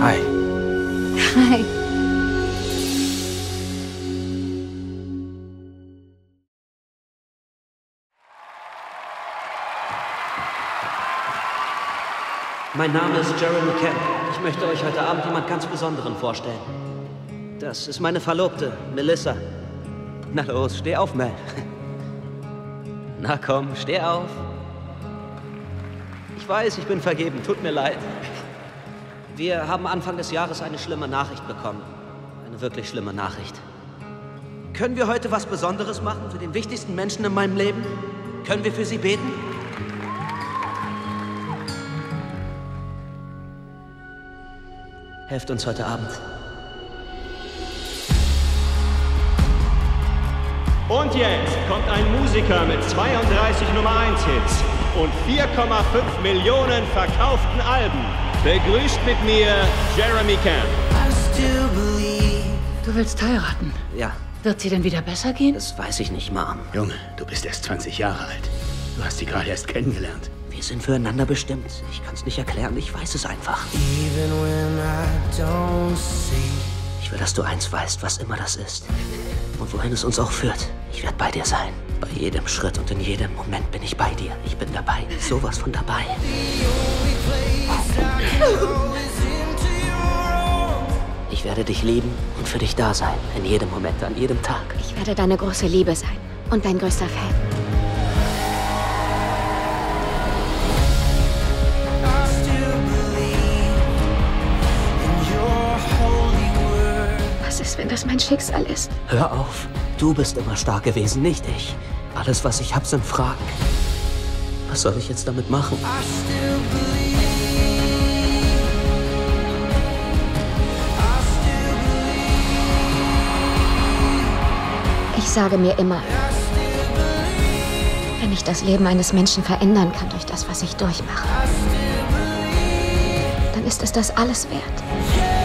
Hi. Hi. Mein Name ist Jeremy Camp. Ich möchte euch heute Abend jemand ganz Besonderen vorstellen. Das ist meine Verlobte, Melissa. Na los, steh auf, Mel. Na komm, steh auf. Ich weiß, ich bin vergeben. Tut mir leid. Wir haben Anfang des Jahres eine schlimme Nachricht bekommen. Eine wirklich schlimme Nachricht. Können wir heute was Besonderes machen für den wichtigsten Menschen in meinem Leben? Können wir für sie beten? Helft uns heute Abend. Und jetzt kommt ein Musiker mit 32 Nummer-1-Hits und 4,5 Millionen verkauften Alben. Begrüßt mit mir Jeremy Camp. Du willst heiraten? Ja. Wird sie denn wieder besser gehen? Das weiß ich nicht, Mom. Junge, du bist erst 20 Jahre alt. Du hast sie gerade erst kennengelernt. Wir sind füreinander bestimmt. Ich kann es nicht erklären, ich weiß es einfach. Ich will, dass du eins weißt, was immer das ist. Und wohin es uns auch führt. Ich werde bei dir sein. Bei jedem Schritt und in jedem Moment bin ich bei dir. Ich bin dabei. Sowas von dabei. Ich werde dich lieben und für dich da sein. In jedem Moment, an jedem Tag. Ich werde deine große Liebe sein. Und dein größter Fan. Wenn das mein Schicksal ist. Hör auf. Du bist immer stark gewesen, nicht ich. Alles, was ich hab, sind Fragen. Was soll ich jetzt damit machen? Ich sage mir immer, wenn ich das Leben eines Menschen verändern kann durch das, was ich durchmache, dann ist es das alles wert.